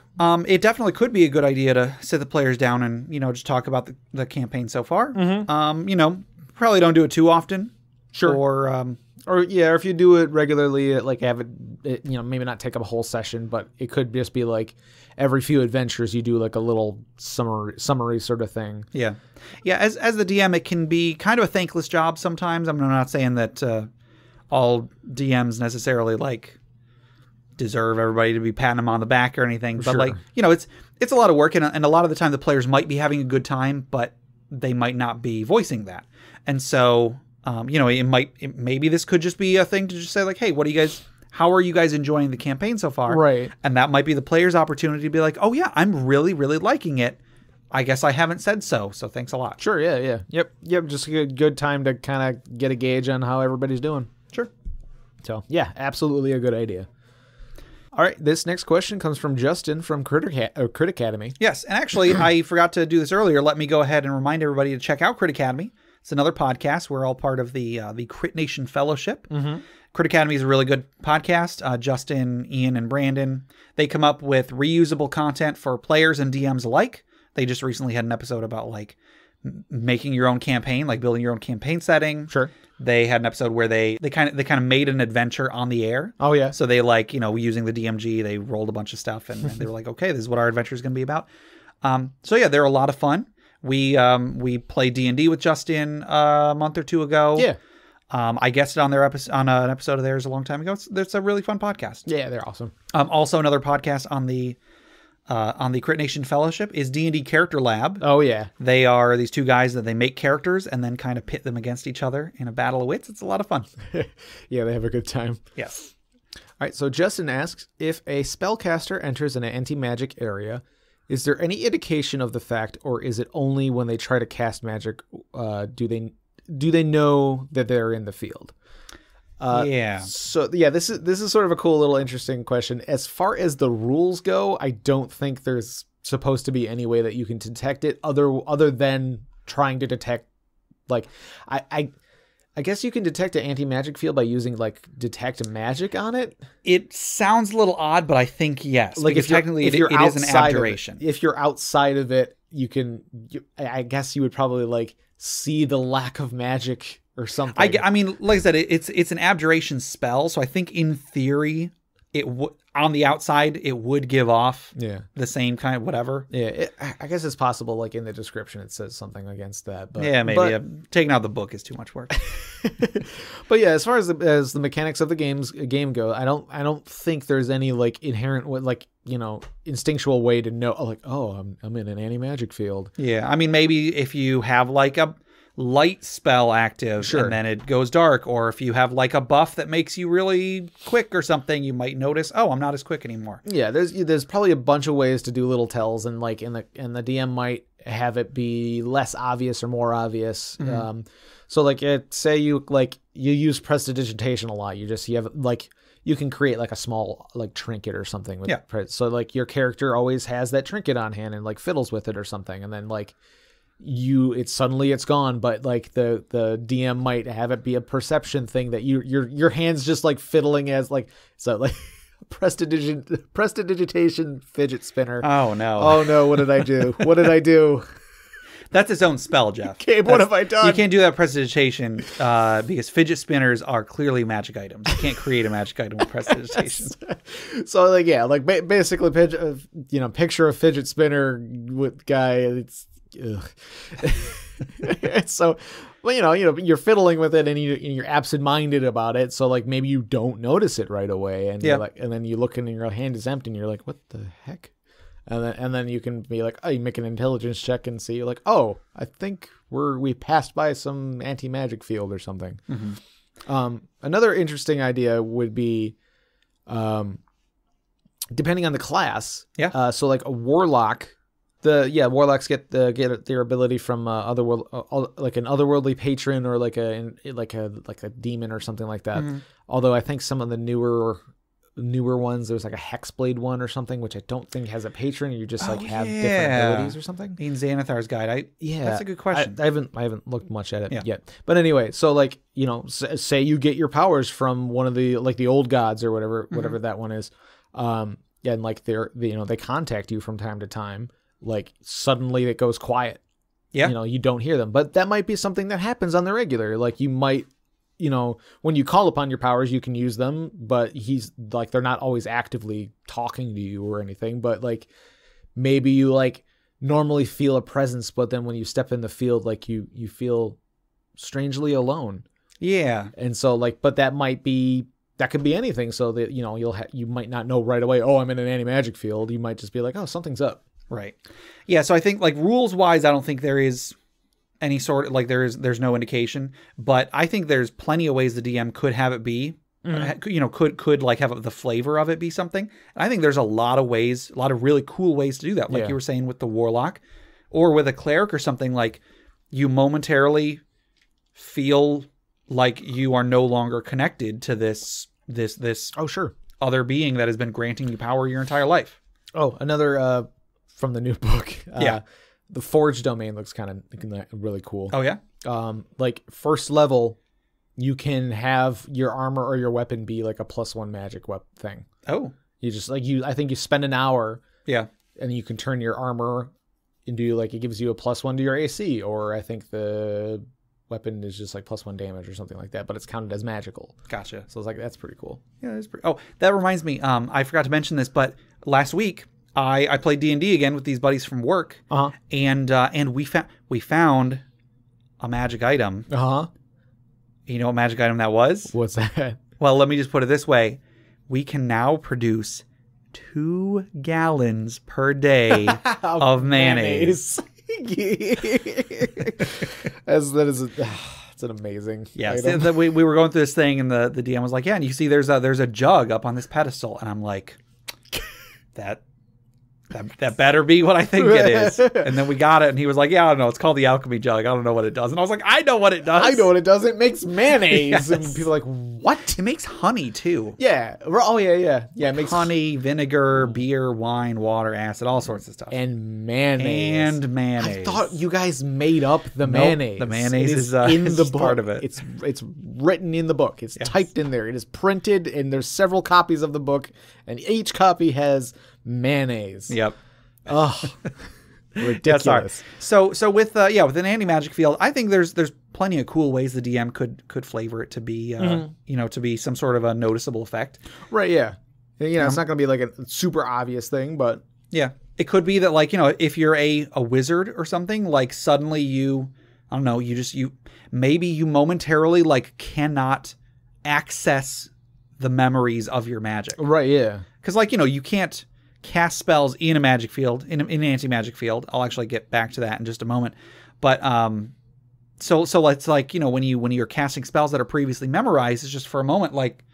it definitely could be a good idea to sit the players down and, just talk about the campaign so far. Mm-hmm. Probably don't do it too often. Sure. Or if you do it regularly, have it, maybe not take up a whole session, but it could just be every few adventures you do a little summary sort of thing. Yeah. Yeah. As the DM, it can be kind of a thankless job sometimes. I'm not saying that all DMs necessarily like deserve everybody to be patting them on the back or anything, but sure. Like, you know, it's a lot of work, and a lot of the time the players might be having a good time, but they might not be voicing that. And so, you know, maybe this could just be a thing to just say like, hey, what do you guys, how are you guys enjoying the campaign so far? Right. And that might be the player's opportunity to be like, oh yeah, I'm really, really liking it. I guess I haven't said so, so thanks a lot. Sure. Yeah. Yeah. Yep. Yep. Just a good time to kind of get a gauge on how everybody's doing. Sure. So yeah, absolutely a good idea. All right, this next question comes from Justin from Crit Academy. Yes, and actually, I forgot to do this earlier. Let me go ahead and remind everybody to check out Crit Academy. It's another podcast. We're all part of the Crit Nation Fellowship. Mm-hmm. Crit Academy is a really good podcast. Justin, Ian, and Brandon, they come up with reusable content for players and DMs alike. They just recently had an episode about like making your own campaign, like building your own campaign setting. Sure. They had an episode where they kind of made an adventure on the air. Oh yeah. So they, like, you know, using the DMG, they rolled a bunch of stuff and they were like, okay, this is what our adventure is going to be about. So yeah, they're a lot of fun. We played D&D with Justin a month or two ago. Yeah. I guessed it on their on an episode of theirs a long time ago. It's a really fun podcast. Yeah, they're awesome. Also another podcast on the Crit Nation Fellowship is D&D Character Lab. Oh, yeah. They are these two guys that they make characters and then kind of pit them against each other in a battle of wits. It's a lot of fun. Yeah, they have a good time. Yes. All right, so Justin asks, if a spellcaster enters an anti-magic area, is there any indication of the fact, or is it only when they try to cast magic do they know that they're in the field? Yeah. So yeah, this is sort of a cool little interesting question. As far as the rules go, I don't think there's supposed to be any way that you can detect it other than trying to detect, like, I guess you can detect an anti-magic field by using like detect magic on it. It sounds a little odd, but I think yes. Like if technically it is an abjuration. If you're outside of it, you can, I guess you would probably like see the lack of magic or something. I mean, like I said, it's an abjuration spell, so I think in theory, it would, on the outside, it would give off, yeah, the same kind of whatever. Yeah, I guess it's possible. Like in the description, it says something against that. But yeah, maybe taking out the book is too much work. But yeah, as far as the mechanics of the game go, I don't think there's any like inherent, like, you know, instinctual way to know like, oh, I'm in an anti-magic field. Yeah, I mean, maybe if you have like a light spell active, sure, and then it goes dark, or if you have like a buff that makes you really quick or something, you might notice, oh, I'm not as quick anymore. Yeah, there's probably a bunch of ways to do little tells, and like in the DM might have it be less obvious or more obvious. Mm-hmm. So like say you like you use prestidigitation a lot, you have like, you can create like a small like trinket or something with, yeah, so like your character always has that trinket on hand and like fiddles with it or something, and then like it's gone, but like the DM might have it be a perception thing that your hand's just like fiddling as like, so like prestidigitation fidget spinner. Oh no. Oh no, what did I do? What did I do? That's its own spell, Jeff. Gabe, what have I done? You can't do that prestidigitation because fidget spinners are clearly magic items. You can't create a magic item with prestidigitation. Yes. So like, yeah, like basically, you know, picture a fidget spinner with guy. It's so, well, you know, you're fiddling with it, and you're absent-minded about it. So, like, maybe you don't notice it right away, and yeah, you're like, and then you look and your hand is empty, and you're like, what the heck? And then you can be like, oh, you make an intelligence check and see, you're like, oh, I think we passed by some anti-magic field or something. Mm-hmm. Another interesting idea would be, depending on the class, yeah. So, like a warlock. Warlocks get their ability from like an otherworldly patron, or like a demon or something like that. Mm-hmm. Although I think some of the newer ones, there's like a hexblade one or something, which I don't think has a patron. You just have different abilities or something. In Xanathar's Guide, that's a good question. I haven't looked much at it yet. But anyway, so like, you know, say you get your powers from one of the like the old gods or whatever, mm-hmm, whatever that one is. And like they contact you from time to time. Like suddenly it goes quiet. Yeah. You know, you don't hear them, but that might be something that happens on the regular. Like you might, you know, when you call upon your powers, you can use them, but he's like, they're not always actively talking to you or anything, but like maybe you like normally feel a presence, but then when you step in the field, like you feel strangely alone. Yeah. And so like, but that might be, that could be anything. So that, you know, you might not know right away, oh, I'm in an anti-magic field. You might just be like, oh, something's up. Right. Yeah. So I think like rules wise, I don't think there is any sort of like, there's no indication, but I think there's plenty of ways the DM could have it be, you know, could like have the flavor of it be something. And I think there's a lot of ways, a lot of really cool ways to do that. Like you were saying with the warlock or with a cleric or something, like you momentarily feel like you are no longer connected to this other being that has been granting you power your entire life. Oh, another, from the new book. The Forge domain looks kind of really cool. Oh yeah. Like first level, you can have your armor or your weapon be like a +1 magic weapon thing. Oh, you just like I think you spend an hour. Yeah. And you can turn your armor into like, it gives you a +1 to your AC, or I think the weapon is just like +1 damage or something like that, but it's counted as magical. Gotcha. So it's like, that's pretty cool. Yeah, that's pretty. Oh, that reminds me. I forgot to mention this, but last week, I played D&D again with these buddies from work, and we found a magic item. You know what magic item that was? What's that? Well, let me just put it this way: we can now produce 2 gallons per day of mayonnaise. It's an amazing. Yeah, we were going through this thing, and the DM was like, "Yeah, and you see, there's a jug up on this pedestal," and I'm like, That better be what I think it is. And then we got it, and he was like, yeah, I don't know. It's called the alchemy jug. I don't know what it does. And I was like, I know what it does. I know what it does. It makes mayonnaise. Yes. And people are like, what? It makes honey, too. Yeah. Oh, yeah, yeah. Yeah, it makes honey, vinegar, beer, wine, water, acid, all sorts of stuff. And mayonnaise. I thought you guys made up the mayonnaise. The mayonnaise is part of it. It's written in the book. It's typed in there. It is printed, and there's several copies of the book, and each copy has mayonnaise. Yep. Oh, ridiculous. So with with an anti-magic field, I think there's plenty of cool ways the DM could flavor it to be to be some sort of a noticeable effect. Right. Yeah. You know, it's not going to be like a super obvious thing, but yeah, it could be that like, you know, if you're a wizard or something, like suddenly you momentarily like cannot access the memories of your magic. Right. Yeah. Because like, you know, you can't cast spells in a magic field, in an anti-magic field. I'll actually get back to that in just a moment. But so it's like, you know, when you're casting spells that are previously memorized, it's just for a moment like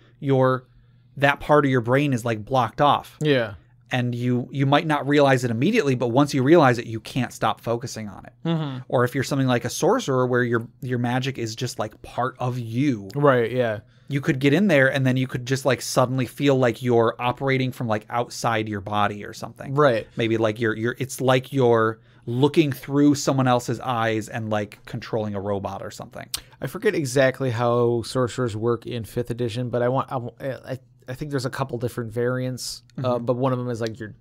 that part of your brain is like blocked off. Yeah. And you might not realize it immediately, but once you realize it, you can't stop focusing on it. Mm-hmm. Or if you're something like a sorcerer where your magic is just like part of you. Right, yeah. You could get in there and then you could just like suddenly feel like you're operating from like outside your body or something. Right. Maybe like it's like you're looking through someone else's eyes and like controlling a robot or something. I forget exactly how sorcerers work in 5th edition, but I think there's a couple different variants, but one of them is like your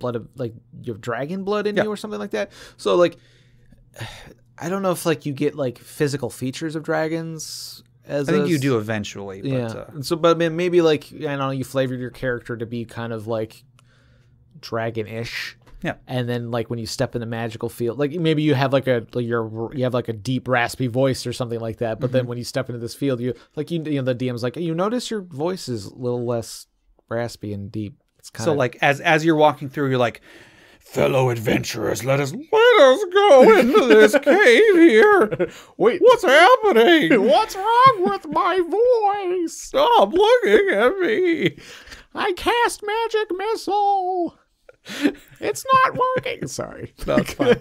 blood of like you have dragon blood in you or something like that. So like, I don't know if like you get like physical features of dragons. I think you do eventually. But, yeah. But maybe like, I don't know, you flavored your character to be kind of like dragon-ish. Yeah. And then like when you step in the magical field, like maybe you have like a deep raspy voice or something like that. But then when you step into this field, you know, the DM's like, you notice your voice is a little less raspy and deep. It's kind of like as you're walking through, you're like, fellow adventurers, let us go into this cave here. Wait, what's happening? What's wrong with my voice? Stop looking at me. I cast magic missile. It's not working. Sorry. That's fine.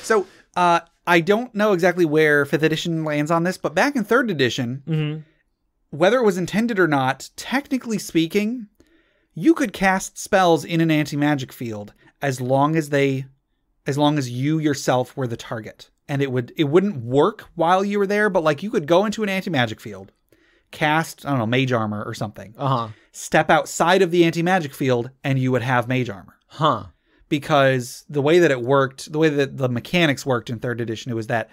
So I don't know exactly where 5th edition lands on this, but back in 3rd edition, whether it was intended or not, technically speaking, you could cast spells in an anti-magic field as long as you yourself were the target, and it wouldn't work while you were there. But like you could go into an anti-magic field, cast, I don't know, mage armor or something, step outside of the anti-magic field and you would have mage armor. Huh. Because the way that it worked, the way that the mechanics worked in 3rd edition, it was that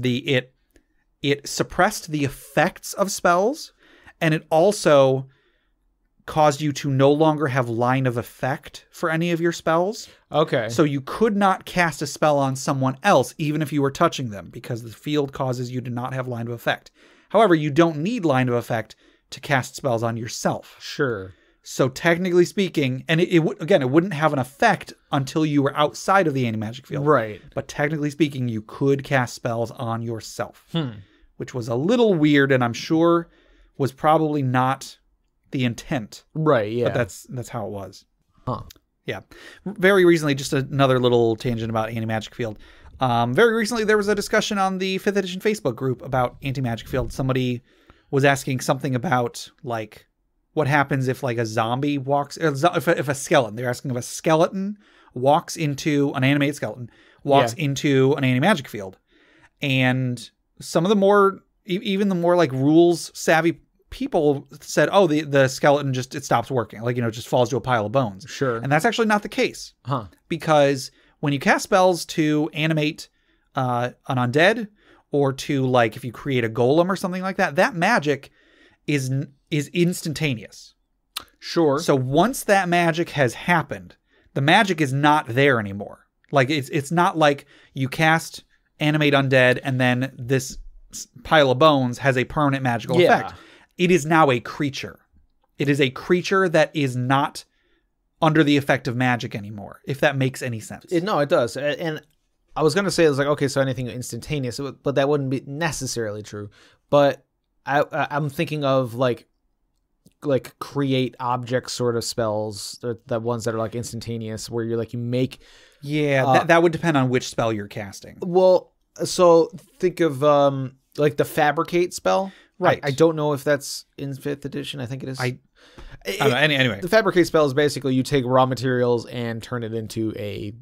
it suppressed the effects of spells, and it also caused you to no longer have line of effect for any of your spells. Okay. So you could not cast a spell on someone else, even if you were touching them, because the field causes you to not have line of effect. However, you don't need line of effect to cast spells on yourself. Sure. So technically speaking, and it wouldn't have an effect until you were outside of the anti-magic field. Right. But technically speaking, you could cast spells on yourself, which was a little weird, and I'm sure was probably not the intent. Right, yeah. But that's how it was. Huh. Yeah. Very recently, just another little tangent about anti-magic field. Very recently, there was a discussion on the 5th edition Facebook group about anti-magic field. Somebody was asking something about, like, what happens if, like, a zombie walks... If a skeleton, they're asking if a skeleton walks into... An animated skeleton walks into an anti-magic field. And some of the more... Even the more, like, rules-savvy people said, oh, the skeleton just... It stops working. Like, you know, it just falls to a pile of bones. Sure. And that's actually not the case. Huh. Because when you cast spells to animate an undead, or to, like, if you create a golem or something like that, that magic is instantaneous. Sure. So once that magic has happened, the magic is not there anymore. Like, it's not like you cast animate undead and then this pile of bones has a permanent magical effect. It is now a creature. It is a creature that is not under the effect of magic anymore, if that makes any sense. No, it does. And I was going to say, I was like, okay, so anything instantaneous, but that wouldn't be necessarily true. But I'm thinking of, like create object sort of spells, the ones that are like instantaneous, where you're like, you make... Yeah, that would depend on which spell you're casting. Well, so think of like the fabricate spell. Right. I don't know if that's in 5th edition. I think it is. I don't know. Anyway. The fabricate spell is basically you take raw materials and turn it into a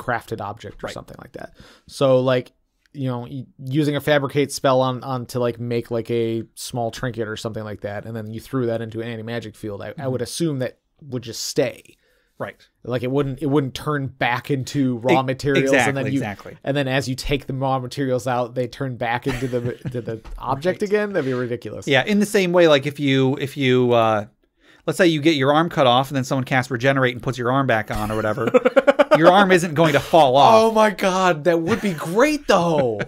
crafted object or something like that. So, like, you know, using a fabricate spell on to, like, make, like, a small trinket or something like that, and then you threw that into an anti-magic field, I would assume that would just stay. Right. Like, it wouldn't turn back into raw materials. Exactly, and then as you take the raw materials out, they turn back into the to the object again. That'd be ridiculous. Yeah, in the same way, like, if you let's say you get your arm cut off and then someone casts regenerate and puts your arm back on or whatever, your arm isn't going to fall off. Oh my God, that would be great though.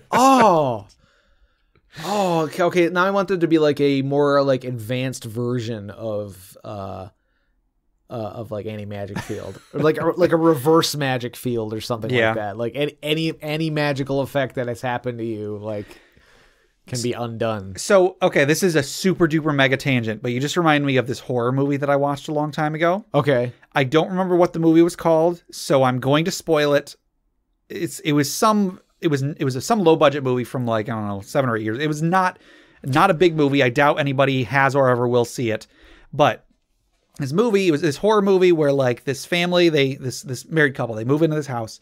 Okay, now I want there to be like a more like advanced version of like any magic field, or like a reverse magic field or something like that. Like any magical effect that has happened to you, like, can be undone. So, okay, this is a super duper mega tangent, but you just remind me of this horror movie that I watched a long time ago. Okay. I don't remember what the movie was called, so I'm going to spoil it. It was some low budget movie from, like, I don't know, 7 or 8 years. It was not a big movie. I doubt anybody has or ever will see it. But this movie, it was this horror movie where, like, this family, this married couple, they move into this house,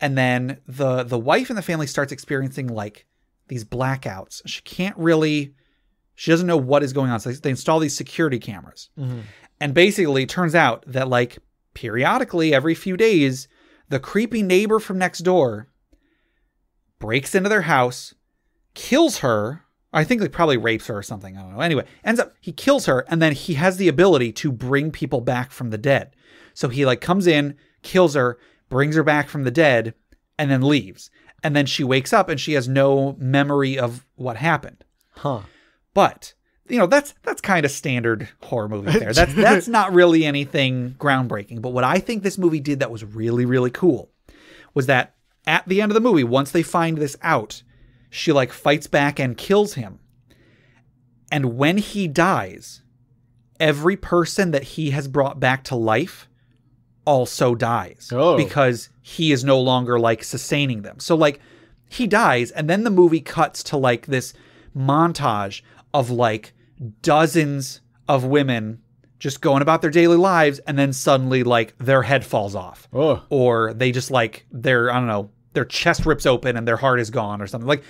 and then the wife and the family starts experiencing, like, these blackouts. She doesn't know what is going on. So they install these security cameras. Mm-hmm. And basically it turns out that, like, periodically every few days, the creepy neighbor from next door breaks into their house, kills her. I think they probably rapes her or something. I don't know. Anyway, he kills her, and then he has the ability to bring people back from the dead. So he, like, comes in, kills her, brings her back from the dead, and then leaves. And then she wakes up and she has no memory of what happened. Huh. But, you know, that's kind of standard horror movie there. That's not really anything groundbreaking. But what I think this movie did that was really, really cool was that at the end of the movie, once they find this out, she, like, fights back and kills him. And when he dies, every person that he has brought back to life also dies because he is no longer, like, sustaining them. So, like, he dies, and then the movie cuts to, like, this montage of, like, dozens of women just going about their daily lives, and then suddenly, like, their head falls off. Oh. Or they just, like, I don't know, their chest rips open and their heart is gone or something. Like,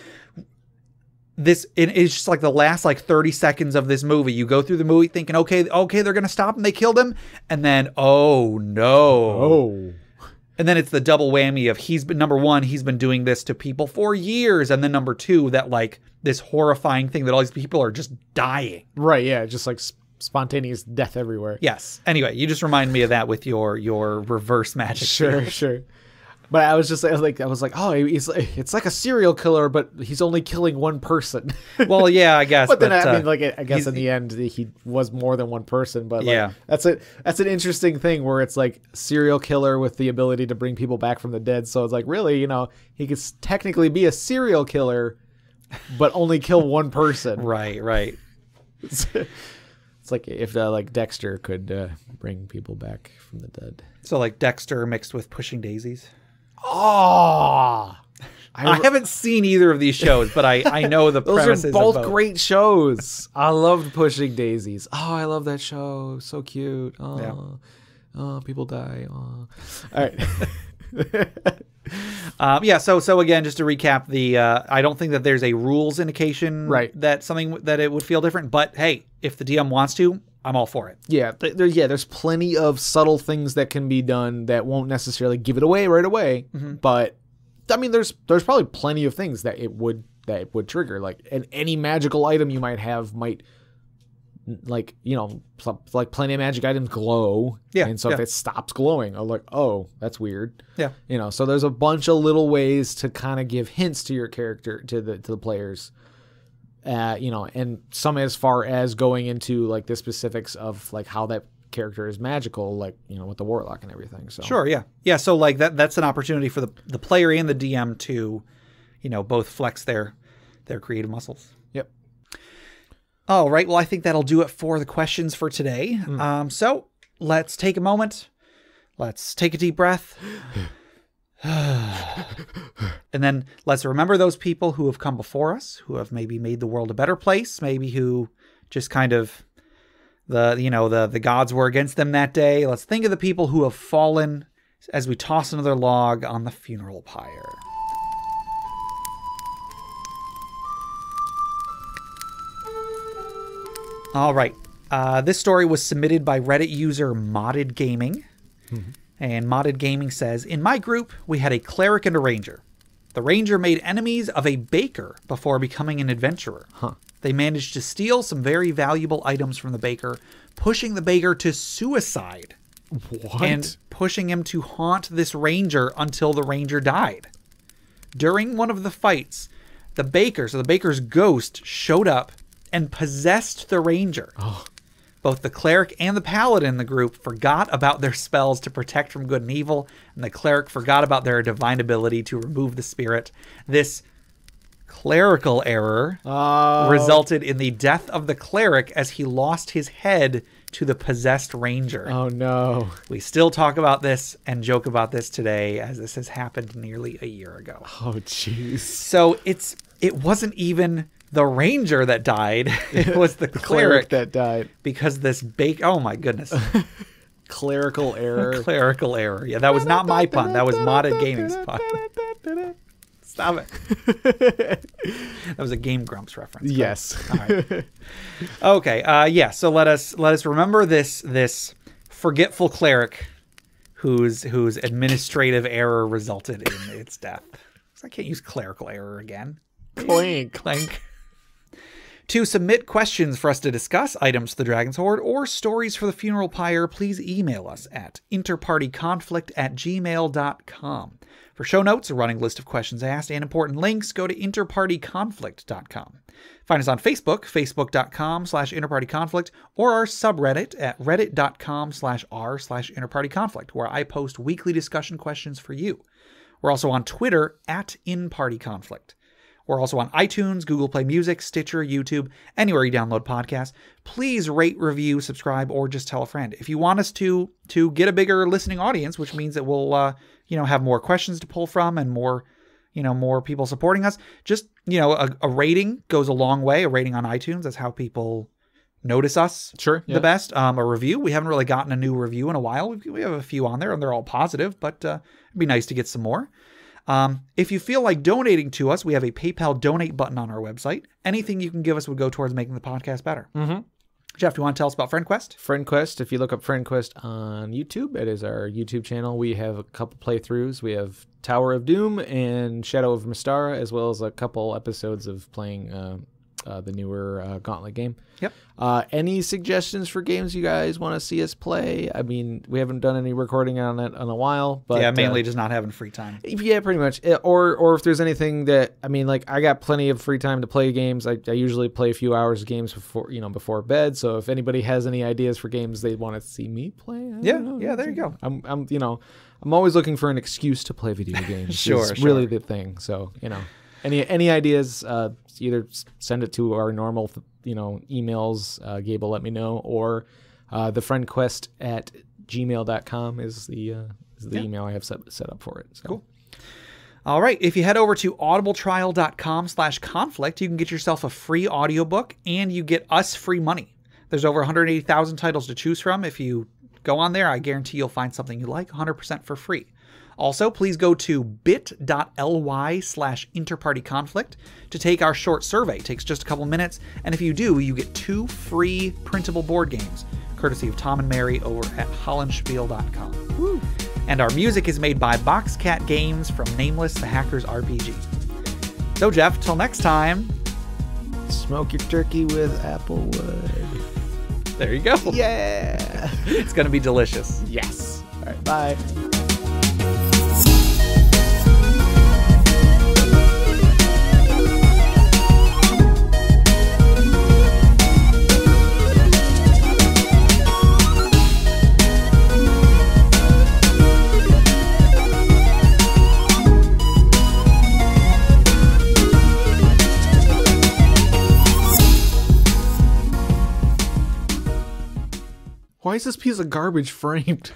it's just like the last, like, 30 seconds of this movie. You go through the movie thinking, okay, they're going to stop and they killed him. And then, oh no. Oh. And then it's the double whammy of he's been doing this to people for years. And then number 2, that, like, this horrifying thing that all these people are just dying. Right. Yeah. Just like spontaneous death everywhere. Yes. Anyway, you just remind me of that with your reverse magic. Sure. But I was like, oh, it's like a serial killer, but he's only killing one person. Well, yeah, I guess. But then I mean, like, I guess in the end, he was more than one person. But like, yeah, that's an interesting thing where it's like serial killer with the ability to bring people back from the dead. So it's like, really, you know, he could technically be a serial killer, but only kill one person. Right, right. It's like if like Dexter could bring people back from the dead. So like Dexter mixed with Pushing Daisies. Oh, I haven't seen either of these shows, but I know the premises. Those are both great shows. I loved Pushing Daisies. Oh, I love that show. So cute. Oh, yeah. Oh, people die. Oh. All right. Yeah. So again, just to recap, I don't think that there's a rules indication, right, that something that it would feel different. But hey, if the DM wants to, I'm all for it. Yeah, there's plenty of subtle things that can be done that won't necessarily give it away right away. Mm-hmm. But I mean, there's probably plenty of things that it would trigger. Like, and any magical item you might have might, like, you know, like plenty of magic items glow. Yeah. And so if it stops glowing, I'm like, oh, that's weird. Yeah. You know, so there's a bunch of little ways to kind of give hints to your character, to the players. You know, and some as far as going into like the specifics of like how that character is magical, like, you know, with the warlock and everything. So sure, yeah, yeah. So like that's an opportunity for the player and the DM to, you know, both flex their creative muscles. Yep. All right. Well, I think that'll do it for the questions for today. Mm. So let's take a moment. Let's take a deep breath. And then let's remember those people who have come before us, who have maybe made the world a better place, maybe who just kind of, you know, the gods were against them that day. Let's think of the people who have fallen as we toss another log on the funeral pyre. All right. This story was submitted by Reddit user Modded Gaming. Mm-hmm. And Modded Gaming says, in my group, we had a cleric and a ranger. The ranger made enemies of a baker before becoming an adventurer. Huh. They managed to steal some very valuable items from the baker, pushing the baker to suicide. What? And pushing him to haunt this ranger until the ranger died. During one of the fights, the baker, so the baker's ghost, showed up and possessed the ranger. Oh. Both the cleric and the paladin in the group forgot about their spells to protect from good and evil, and the cleric forgot about their divine ability to remove the spirit. This clerical error resulted in the death of the cleric as he lost his head to the possessed ranger. Oh, no. We still talk about this and joke about this today, as this has happened nearly a year ago. Oh, jeez. So it wasn't even the ranger that died. It was the cleric that died. Because this bake. Oh, my goodness. Clerical error. Clerical error. Yeah, that was not my pun. That was Modded Gaming's pun. Stop it. That was a Game Grumps reference. Yes. All right. Okay. Yeah. So let us remember this forgetful cleric whose administrative error resulted in its death. I can't use clerical error again. Clank. Clank. To submit questions for us to discuss, items to the Dragon's Horde, or stories for the funeral pyre, please email us at interpartyconflict@gmail.com. For show notes, a running list of questions asked, and important links, go to interpartyconflict.com. Find us on Facebook, facebook.com/interpartyconflict, or our subreddit at reddit.com/r/interpartyconflict, where I post weekly discussion questions for you. We're also on Twitter at InPartyConflict. We're also on iTunes, Google Play Music, Stitcher, YouTube, anywhere you download podcasts. Please rate, review, subscribe, or just tell a friend. If you want us to get a bigger listening audience, which means that we'll, you know, have more questions to pull from and more, you know, more people supporting us. Just, you know, a rating goes a long way. A rating on iTunes. That's how people notice us. Sure, yeah. The best. A review. We haven't really gotten a new review in a while. We have a few on there, and they're all positive, but it'd be nice to get some more. If you feel like donating to us, we have a PayPal donate button on our website. Anything you can give us would go towards making the podcast better. Mm-hmm. Jeff, do you want to tell us about Friend Quest? Friend Quest, if you look up Friend Quest on YouTube, it is our YouTube channel. We have a couple playthroughs. We have Tower of Doom and Shadow of Mystara, as well as a couple episodes of playing the newer Gauntlet game. Yep. Any suggestions for games you guys want to see us play? I mean, we haven't done any recording on it in a while, but yeah, mainly just not having free time. Yeah, pretty much. Or if there's anything that, I mean, like, I got plenty of free time to play games. I usually play a few hours of games before, you know, before bed. So if anybody has any ideas for games they want to see me play, yeah, there you go. I'm you know, I'm always looking for an excuse to play video games. Sure. Really the thing. So, you know, any ideas, either send it to our normal, you know, emails, Gabe will let me know, or the Friend Quest at gmail.com is the email I have set up for it. So. Cool. All right. If you head over to audibletrial.com/conflict, you can get yourself a free audiobook, and you get us free money. There's over 180,000 titles to choose from. If you go on there, I guarantee you'll find something you like 100% for free. Also, please go to bit.ly/interpartyconflict to take our short survey. It takes just a couple minutes, and if you do, you get 2 free printable board games, courtesy of Tom and Mary over at hollandspiel.com. Woo. And our music is made by Boxcat Games from Nameless the Hackers RPG. So, Jeff, till next time, smoke your turkey with applewood. There you go. Yeah. It's going to be delicious. Yes. All right. Bye. Why is this piece of garbage framed?